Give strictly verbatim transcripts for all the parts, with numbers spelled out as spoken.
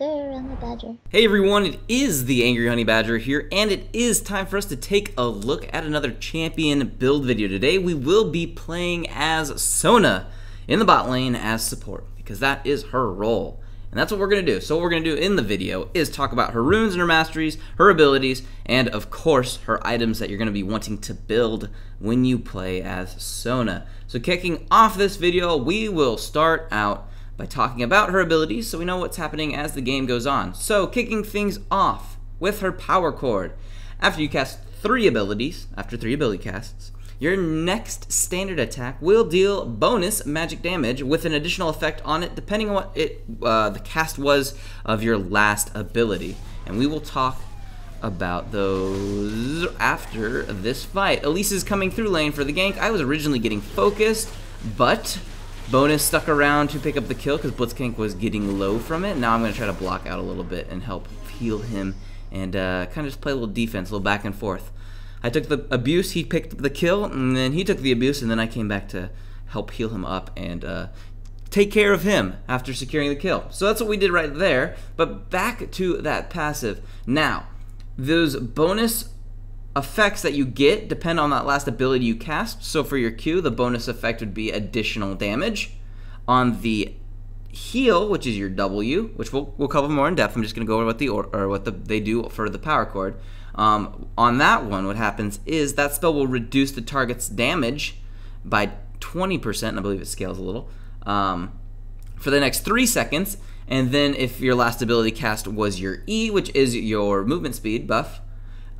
Victor and the Badger. Hey everyone, it is the Angry Honey Badger here, and it is time for us to take a look at another champion build video. Today we will be playing as Sona in the bot lane as support, because that is her role. And that's what we're going to do. So what we're going to do in the video is talk about her runes and her masteries, her abilities, and of course her items that you're going to be wanting to build when you play as Sona. So kicking off this video, we will start out by talking about her abilities so we know what's happening as the game goes on. So kicking things off with her power cord. After you cast three abilities, after three ability casts, your next standard attack will deal bonus magic damage with an additional effect on it depending on what it uh, the cast was of your last ability. And we will talk about those after this fight. Elise is coming through lane for the gank. I was originally getting focused, but bonus stuck around to pick up the kill because Blitzcrank was getting low from it. Now I'm going to try to block out a little bit and help heal him and uh, kind of just play a little defense, a little back and forth. I took the abuse, he picked up the kill, and then he took the abuse, and then I came back to help heal him up and uh, take care of him after securing the kill. So that's what we did right there, but back to that passive. Now, those bonus effects that you get depend on that last ability you cast, so for your Q, the bonus effect would be additional damage. On the heal, which is your W, which we'll, we'll cover more in depth, I'm just going to go over what, the, or, or what the, they do for the power cord. Um, on that one, what happens is that spell will reduce the target's damage by twenty percent, and I believe it scales a little, um, for the next three seconds, and then if your last ability cast was your E, which is your movement speed buff,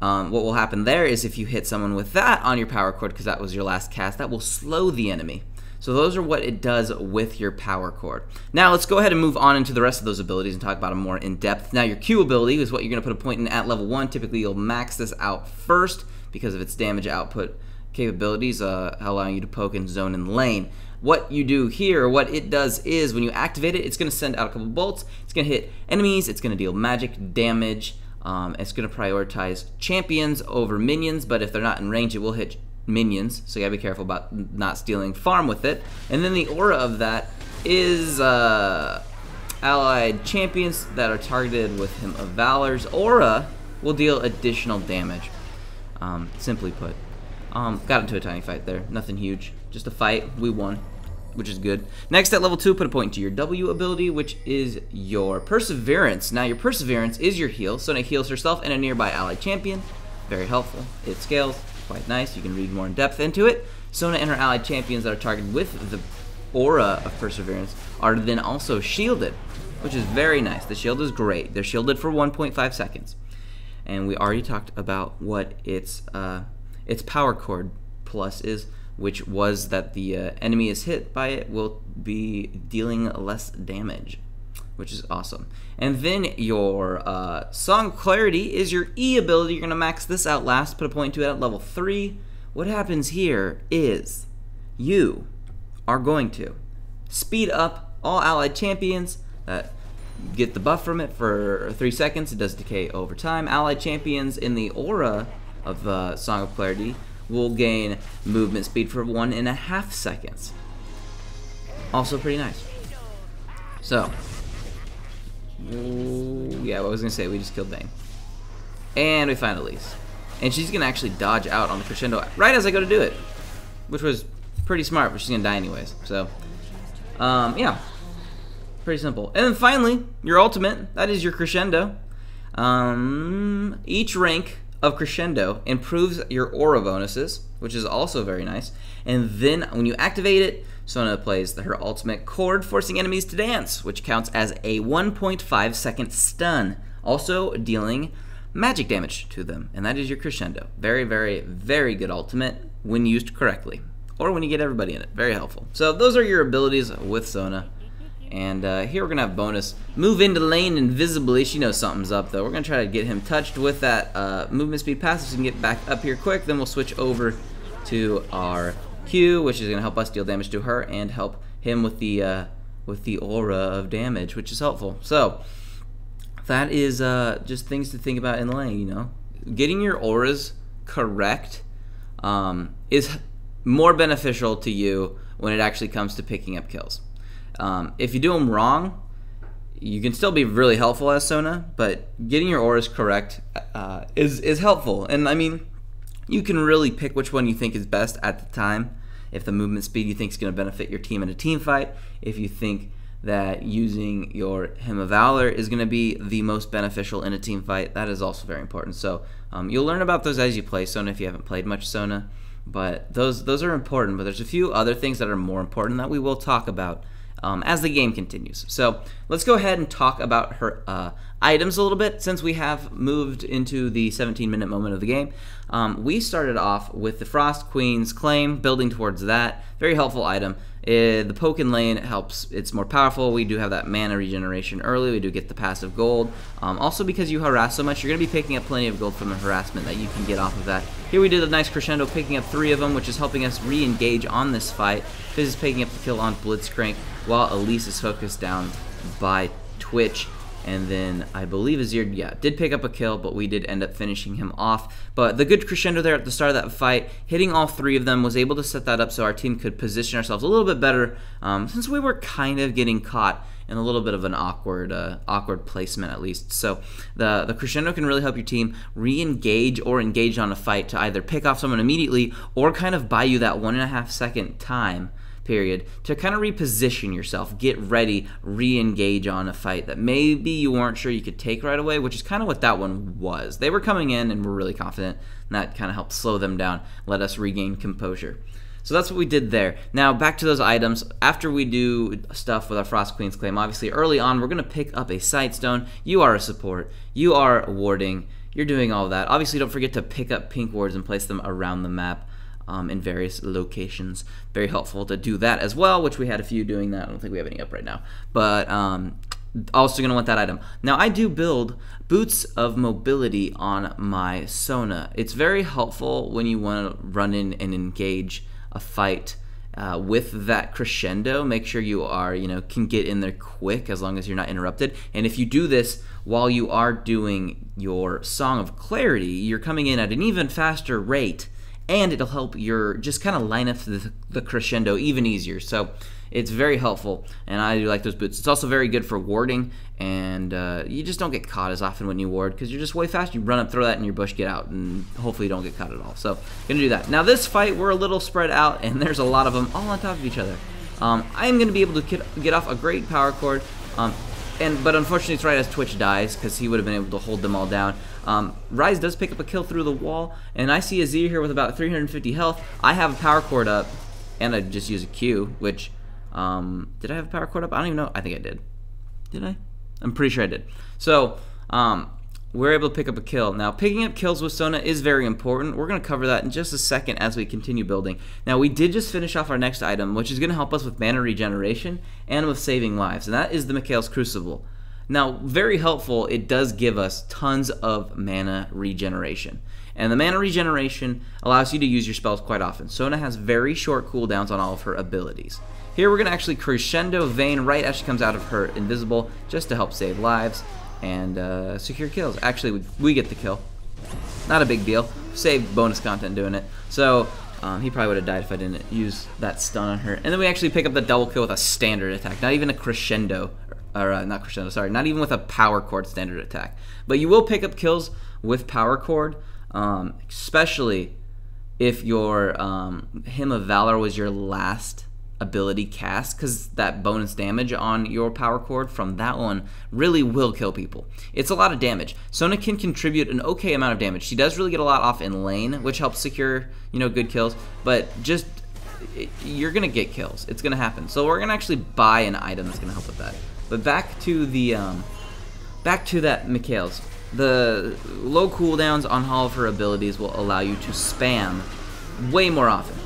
um, what will happen there is if you hit someone with that on your power cord, because that was your last cast, that will slow the enemy. So those are what it does with your power cord. Now let's go ahead and move on into the rest of those abilities and talk about them more in depth. Now your Q ability is what you're gonna put a point in at level one. Typically you'll max this out first because of its damage output capabilities, uh, allowing you to poke and zone and lane. What you do here, what it does is when you activate it, it's gonna send out a couple bolts, it's gonna hit enemies, it's gonna deal magic damage, um, it's gonna prioritize champions over minions, but if they're not in range, it will hit minions, so you gotta be careful about not stealing farm with it. And then the aura of that is uh, allied champions that are targeted with Hymn of Valor's aura will deal additional damage, um, simply put. Um, got into a tiny fight there, nothing huge, just a fight, we won, which is good. Next at level two, put a point to your W ability, which is your Perseverance. Now your Perseverance is your heal, so it heals herself and a nearby allied champion, very helpful, it scales. Quite nice, you can read more in depth into it. Sona and her allied champions that are targeted with the aura of Perseverance are then also shielded, which is very nice. The shield is great. They're shielded for one point five seconds. And we already talked about what its uh, its power cord plus is, which was that the uh, enemy is hit by it will be dealing less damage, which is awesome. And then your uh, Song Clarity is your E ability. You're gonna max this out last, put a point to it at level three. What happens here is you are going to speed up all allied champions that get the buff from it for three seconds. It does decay over time. Allied champions in the aura of uh, Song of Clarity will gain movement speed for one and a half seconds. Also pretty nice. So, yeah, what I was going to say, we just killed Bane. And we find Elise. And she's going to actually dodge out on the crescendo right as I go to do it. Which was pretty smart, but she's going to die anyways. So, um, yeah. Pretty simple. And then finally, your ultimate. That is your crescendo. Um, each rank of crescendo improves your aura bonuses, which is also very nice. And then when you activate it, Sona plays her ultimate chord, forcing enemies to dance, which counts as a one point five second stun, also dealing magic damage to them, and that is your crescendo. Very, very, very good ultimate when used correctly, or when you get everybody in it. Very helpful. So those are your abilities with Sona, and uh, here we're gonna have bonus move into lane invisibly. She knows something's up though. We're gonna try to get him touched with that uh, movement speed passive so we can get back up here quick. Then we'll switch over to our Q, which is going to help us deal damage to her and help him with the uh, with the aura of damage, which is helpful. So that is uh, just things to think about in lane. You know, getting your auras correct um, is more beneficial to you when it actually comes to picking up kills. Um, if you do them wrong, You can still be really helpful as Sona, but getting your auras correct uh, is, is helpful. And I mean, you can really pick which one you think is best at the time. If the movement speed you think is going to benefit your team in a team fight, if you think that using your Hymn of Valor is going to be the most beneficial in a team fight, that is also very important. So um, you'll learn about those as you play Sona if you haven't played much Sona, but those those are important. But there's a few other things that are more important that we will talk about um, as the game continues. So let's go ahead and talk about her uh, items a little bit, since we have moved into the seventeen minute moment of the game. Um, we started off with the Frost Queen's Claim, building towards that. Very helpful item. Uh, the poke in lane helps, it's more powerful. We do have that mana regeneration early, we do get the passive gold. Um, also, because you harass so much, you're going to be picking up plenty of gold from the harassment that you can get off of that. Here we did a nice crescendo, picking up three of them, which is helping us re-engage on this fight. Fizz is picking up the kill on Blitzcrank, while Elise is focused down by Twitch. And then I believe Azir, yeah, did pick up a kill, but we did end up finishing him off. But the good crescendo there at the start of that fight, hitting all three of them, was able to set that up so our team could position ourselves a little bit better, um, since we were kind of getting caught in a little bit of an awkward uh, awkward placement, at least. So the, the crescendo can really help your team re-engage or engage on a fight to either pick off someone immediately or kind of buy you that one and a half second time period to kind of reposition yourself, get ready, re-engage on a fight that maybe you weren't sure you could take right away, which is kind of what that one was. They were coming in and were really confident, and that kind of helped slow them down, let us regain composure. So that's what we did there. Now back to those items. After we do stuff with our Frost Queen's Claim, obviously early on we're going to pick up a Sightstone. You are a support, you are warding, you're doing all that. Obviously don't forget to pick up pink wards and place them around the map. Um, in various locations. Very helpful to do that as well, which we had a few doing that. I don't think we have any up right now, but um, also gonna want that item. Now I do build Boots of Mobility on my Sona. It's very helpful when you wanna run in and engage a fight uh, with that crescendo. Make sure you are, you know, can get in there quick as long as you're not interrupted. And if you do this while you are doing your Song of Clarity, you're coming in at an even faster rate, and it'll help your just kind of line up the, the crescendo even easier. So it's very helpful, and I do like those boots. It's also very good for warding, and uh, you just don't get caught as often when you ward because you're just way fast. You run up, throw that in your bush, get out, and hopefully you don't get caught at all. So gonna do that. Now this fight, we're a little spread out, and there's a lot of them all on top of each other. Um, I'm gonna be able to get, get off a great power cord, um, and but unfortunately it's right as Twitch dies because he would have been able to hold them all down. Um, Ryze does pick up a kill through the wall, and I see Azir here with about three hundred fifty health. I have a power cord up, and I just use a Q, which, um, did I have a power cord up? I don't even know. I think I did. Did I? I'm pretty sure I did. So, um, we're able to pick up a kill. Now, picking up kills with Sona is very important. We're going to cover that in just a second as we continue building. Now, we did just finish off our next item, which is going to help us with mana regeneration and with saving lives, and that is the Mikael's Crucible. Now, very helpful, it does give us tons of mana regeneration. And the mana regeneration allows you to use your spells quite often. Sona has very short cooldowns on all of her abilities. Here we're gonna actually crescendo Vayne right as she comes out of her invisible, just to help save lives and uh, secure kills. Actually, we, we get the kill. Not a big deal. Saved bonus content doing it. So, um, he probably would have died if I didn't use that stun on her. And then we actually pick up the double kill with a standard attack, not even a crescendo. Or uh, not crescendo, sorry, not even with a power cord standard attack. But you will pick up kills with power cord, um, especially if your um, Hymn of Valor was your last ability cast, because that bonus damage on your power cord from that one really will kill people. It's a lot of damage. Sona can contribute an okay amount of damage. She does really get a lot off in lane, which helps secure, you know, good kills, but just, it, you're gonna get kills. It's gonna happen. So we're gonna actually buy an item that's gonna help with that. But back to the, um, back to that Mikael's. The low cooldowns on all of her abilities will allow you to spam way more often.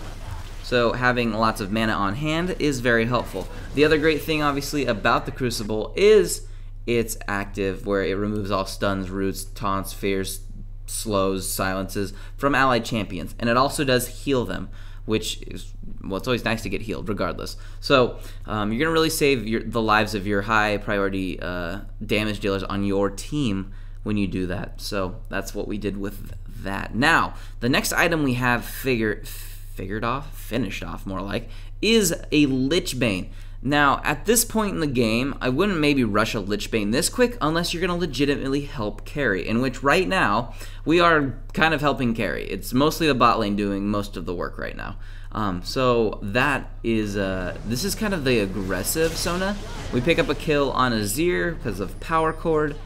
So having lots of mana on hand is very helpful. The other great thing, obviously, about the Crucible is it's active, where it removes all stuns, roots, taunts, fears, slows, silences from allied champions. And it also does heal them, which is, well, it's always nice to get healed regardless. So um, you're going to really save your, the lives of your high priority uh, damage dealers on your team when you do that. So that's what we did with that. Now, the next item we have figure, figured off, finished off more like, is a Lich Bane. Now, at this point in the game, I wouldn't maybe rush a Lich Bane this quick unless you're going to legitimately help carry, in which right now, we are kind of helping carry. It's mostly the bot lane doing most of the work right now. Um, so that is, uh, this is kind of the aggressive Sona. We pick up a kill on Azir because of Power Cord,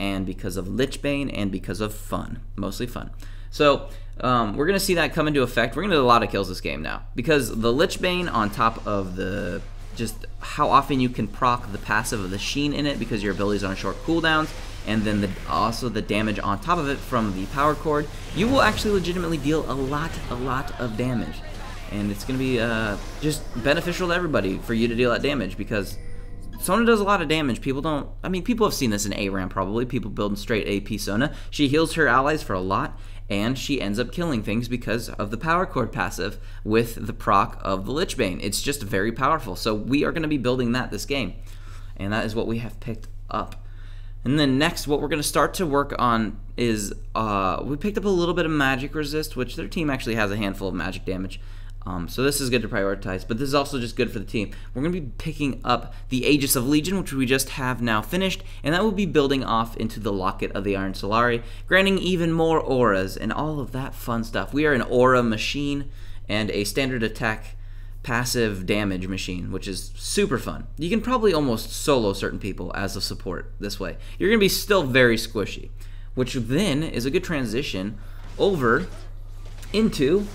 and because of Lich Bane, and because of fun. Mostly fun. So, um, we're going to see that come into effect. We're going to do a lot of kills this game now, because the Lich Bane on top of the... just how often you can proc the passive of the Sheen in it because your abilities are on short cooldowns, and then the, also the damage on top of it from the Power Cord, you will actually legitimately deal a lot, a lot of damage. And it's going to be uh, just beneficial to everybody for you to deal that damage because Sona does a lot of damage. People don't, I mean, people have seen this in A RAM probably, people building straight A P Sona. She heals her allies for a lot, and she ends up killing things because of the Power Cord passive with the proc of the Lich Bane. It's just very powerful. So we are going to be building that this game, and that is what we have picked up. And then next, what we're going to start to work on is, uh, we picked up a little bit of magic resist, which their team actually has a handful of magic damage. Um, so this is good to prioritize, but this is also just good for the team. We're going to be picking up the Aegis of Legion, which we just have now finished, and that will be building off into the Locket of the Iron Solari, granting even more auras and all of that fun stuff. We are an aura machine and a standard attack passive damage machine, which is super fun. You can probably almost solo certain people as a support this way. You're going to be still very squishy, which then is a good transition over into...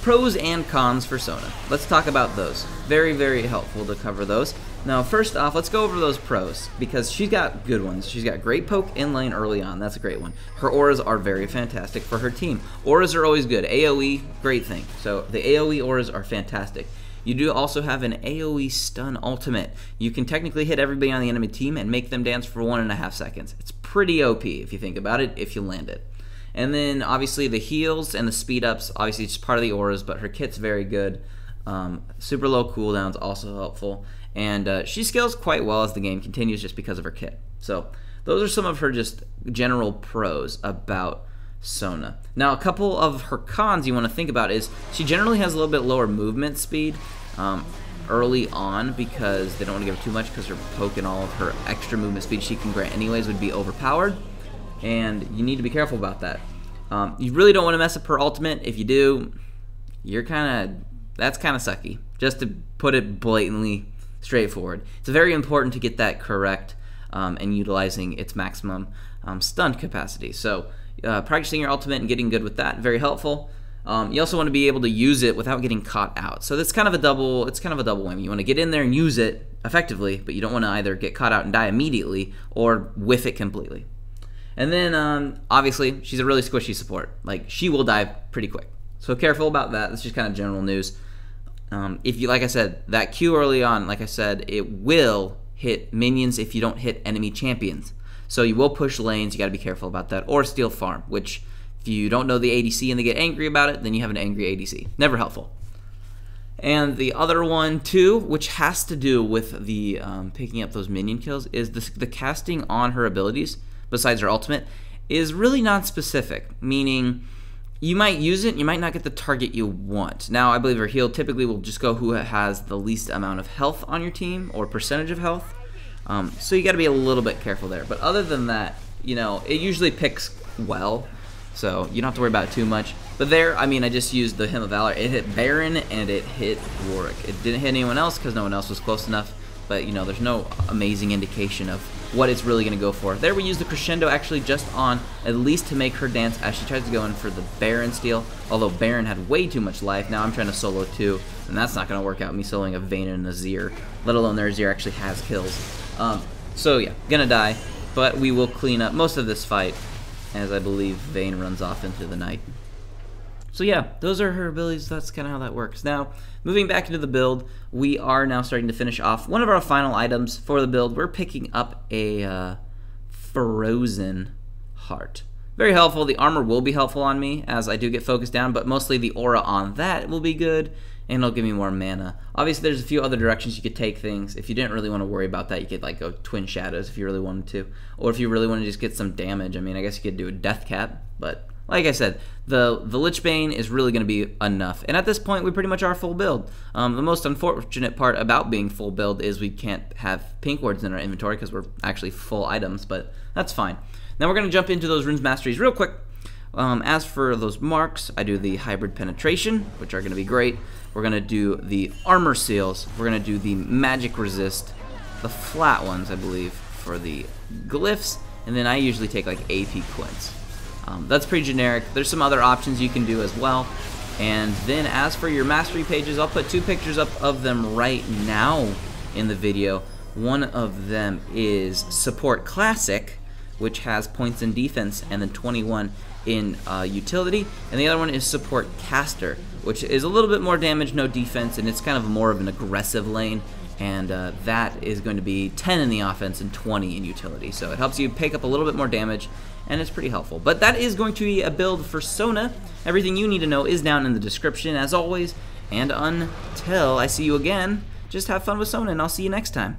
pros and cons for Sona. Let's talk about those. Very, very helpful to cover those. Now, first off, let's go over those pros, because she's got good ones. She's got great poke in lane early on. That's a great one. Her auras are very fantastic for her team. Auras are always good. AoE, great thing. So the AoE auras are fantastic. You do also have an AoE stun ultimate. You can technically hit everybody on the enemy team and make them dance for one and a half seconds. It's pretty O P if you think about it, if you land it. And then, obviously, the heals and the speed-ups, obviously, it's part of the auras, but her kit's very good. Um, super low cooldowns, also helpful. And uh, she scales quite well as the game continues just because of her kit. So, those are some of her just general pros about Sona. Now, a couple of her cons you want to think about is she generally has a little bit lower movement speed um, early on because they don't want to give her too much because her poke and all of her extra movement speed she can grant anyways would be overpowered. And you need to be careful about that. Um, you really don't want to mess up her ultimate. If you do, you're kind of, that's kind of sucky. Just to put it blatantly straightforward. It's very important to get that correct um, and utilizing its maximum um, stun capacity. So uh, practicing your ultimate and getting good with that, very helpful. Um, you also want to be able to use it without getting caught out. So that's kind of a double, it's kind of a double whammy. You want to get in there and use it effectively, but you don't want to either get caught out and die immediately or whiff it completely. And then, um, obviously, she's a really squishy support. Like, she will die pretty quick. So careful about that. That's just kind of general news. Um, if you, like I said, that Q early on, like I said, it will hit minions if you don't hit enemy champions. So you will push lanes. You got to be careful about that. Or steal farm, which if you don't know the A D C and they get angry about it, then you have an angry A D C. Never helpful. And the other one, too, which has to do with the um, picking up those minion kills, is the, the casting on her abilities. Besides her ultimate, is really non-specific, meaning you might use it, you might not get the target you want. Now, I believe her heal typically will just go who has the least amount of health on your team, or percentage of health, um, so you gotta be a little bit careful there. But other than that, you know, it usually picks well, so you don't have to worry about it too much. But there, I mean, I just used the Hymn of Valor. It hit Baron, and it hit Warwick. It didn't hit anyone else, because no one else was close enough, but, you know, there's no amazing indication of what it's really going to go for. There we use the Crescendo actually just on Elise to make her dance as she tries to go in for the Baron steal, although Baron had way too much life. Now I'm trying to solo too, and that's not going to work out, me soloing a Vayne and a Azir, let alone their Azir actually has kills. Um, so yeah, going to die, but we will clean up most of this fight as I believe Vayne runs off into the night. So yeah, those are her abilities. That's kind of how that works. Now, moving back into the build, we are now starting to finish off one of our final items for the build. We're picking up a uh, Frozen Heart. Very helpful. The armor will be helpful on me as I do get focused down, but mostly the aura on that will be good, and it'll give me more mana. Obviously, there's a few other directions you could take things. If you didn't really want to worry about that, you could like go Twin Shadows if you really wanted to, or if you really want to just get some damage. I mean, I guess you could do a Death Cap, but like I said, the the Lich Bane is really going to be enough. And at this point, we pretty much are full build. Um, the most unfortunate part about being full build is we can't have pink wards in our inventory because we're actually full items, but that's fine. Now we're going to jump into those runes masteries real quick. Um, as for those marks, I do the hybrid penetration, which are going to be great. We're going to do the armor seals. We're going to do the magic resist, the flat ones, I believe, for the glyphs. And then I usually take like A P Quince. Um, that's pretty generic. There's some other options you can do as well. And then as for your mastery pages, I'll put two pictures up of them right now in the video. One of them is Support Classic, which has points in defense and then twenty-one in uh, utility. And the other one is Support Caster, which is a little bit more damage, no defense, and it's kind of more of an aggressive lane. And uh, that is going to be ten in the offense and twenty in utility. So it helps you pick up a little bit more damage, and it's pretty helpful. But that is going to be a build for Sona. Everything you need to know is down in the description, as always. And until I see you again, just have fun with Sona, and I'll see you next time.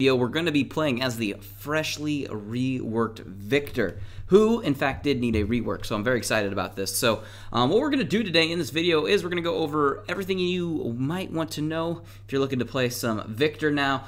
We're going to be playing as the freshly reworked Victor, who in fact did need a rework, so I'm very excited about this. So um, what we're going to do today in this video is we're going to go over everything you might want to know if you're looking to play some Victor now.